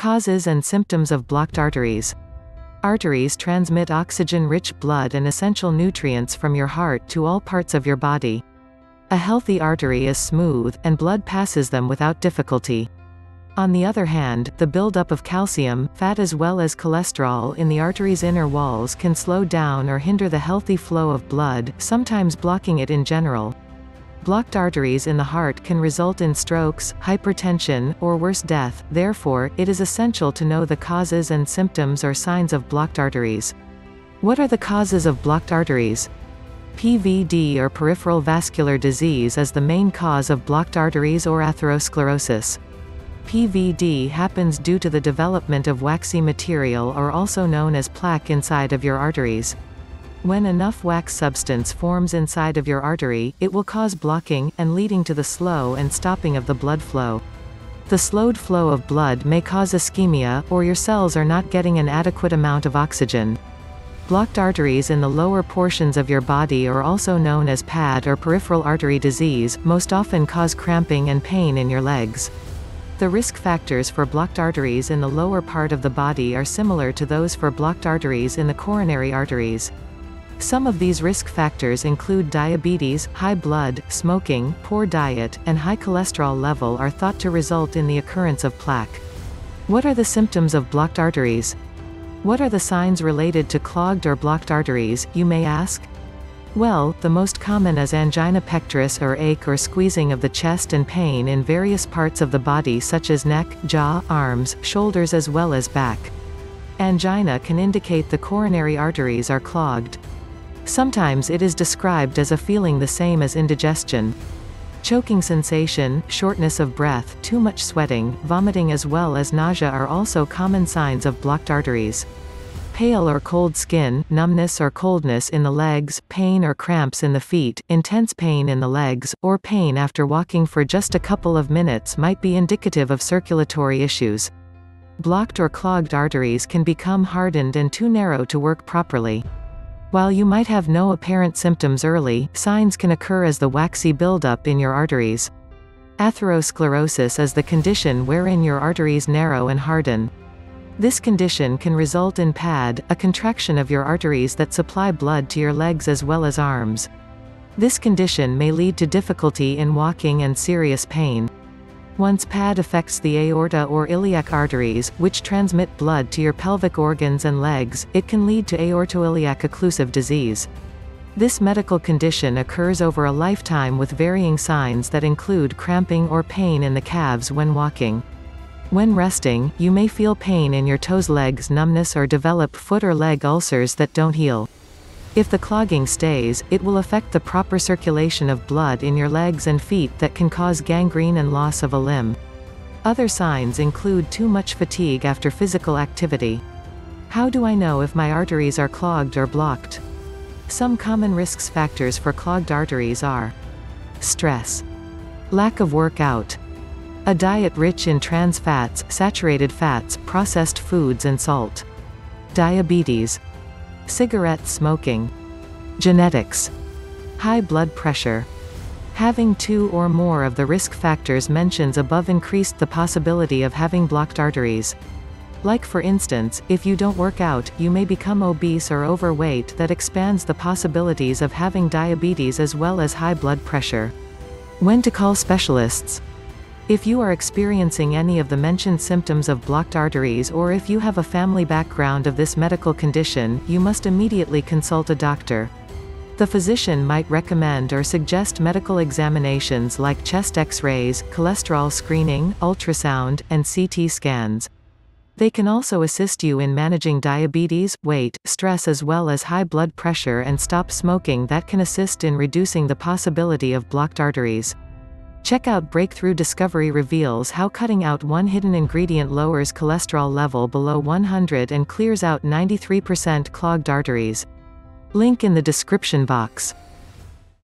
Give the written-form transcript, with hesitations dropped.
Causes and symptoms of blocked arteries. Arteries transmit oxygen-rich blood and essential nutrients from your heart to all parts of your body. A healthy artery is smooth, and blood passes them without difficulty. On the other hand, the buildup of calcium, fat as well as cholesterol in the artery's inner walls can slow down or hinder the healthy flow of blood, sometimes blocking it in general. Blocked arteries in the heart can result in strokes, hypertension, or worse, death. Therefore, it is essential to know the causes and symptoms or signs of blocked arteries. What are the causes of blocked arteries? PVD or peripheral vascular disease is the main cause of blocked arteries or atherosclerosis. PVD happens due to the development of waxy material, or also known as plaque, inside of your arteries. When enough wax substance forms inside of your artery, it will cause blocking, and leading to the slow and stopping of the blood flow. The slowed flow of blood may cause ischemia, or your cells are not getting an adequate amount of oxygen. Blocked arteries in the lower portions of your body are also known as PAD or peripheral artery disease, most often cause cramping and pain in your legs. The risk factors for blocked arteries in the lower part of the body are similar to those for blocked arteries in the coronary arteries. Some of these risk factors include diabetes, high blood, smoking, poor diet, and high cholesterol level are thought to result in the occurrence of plaque. What are the symptoms of blocked arteries? What are the signs related to clogged or blocked arteries, you may ask? Well, the most common is angina pectoris, or ache or squeezing of the chest, and pain in various parts of the body such as neck, jaw, arms, shoulders as well as back. Angina can indicate the coronary arteries are clogged. Sometimes it is described as a feeling the same as indigestion. Choking sensation, shortness of breath, too much sweating, vomiting as well as nausea are also common signs of blocked arteries. Pale or cold skin, numbness or coldness in the legs, pain or cramps in the feet, intense pain in the legs, or pain after walking for just a couple of minutes might be indicative of circulatory issues. Blocked or clogged arteries can become hardened and too narrow to work properly. While you might have no apparent symptoms early, signs can occur as the waxy buildup in your arteries. Atherosclerosis is the condition wherein your arteries narrow and harden. This condition can result in PAD, a contraction of your arteries that supply blood to your legs as well as arms. This condition may lead to difficulty in walking and serious pain. Once PAD affects the aorta or iliac arteries, which transmit blood to your pelvic organs and legs, it can lead to aortoiliac occlusive disease. This medical condition occurs over a lifetime with varying signs that include cramping or pain in the calves when walking. When resting, you may feel pain in your toes, legs, numbness, or develop foot or leg ulcers that don't heal. If the clogging stays, it will affect the proper circulation of blood in your legs and feet that can cause gangrene and loss of a limb. Other signs include too much fatigue after physical activity. How do I know if my arteries are clogged or blocked? Some common risk factors for clogged arteries are stress, lack of workout, a diet rich in trans fats, saturated fats, processed foods and salt, diabetes, cigarette smoking, genetics, high blood pressure. Having two or more of the risk factors mentioned above increased the possibility of having blocked arteries. Like for instance, if you don't work out, you may become obese or overweight. That expands the possibilities of having diabetes as well as high blood pressure. When to call specialists? If you are experiencing any of the mentioned symptoms of blocked arteries, or if you have a family background of this medical condition, you must immediately consult a doctor. The physician might recommend or suggest medical examinations like chest X-rays, cholesterol screening, ultrasound, and CT scans. They can also assist you in managing diabetes, weight, stress as well as high blood pressure, and stop smoking that can assist in reducing the possibility of blocked arteries. Check out Breakthrough Discovery reveals how cutting out one hidden ingredient lowers cholesterol level below 100 and clears out 93% clogged arteries. Link in the description box.